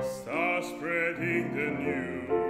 Start spreading the news.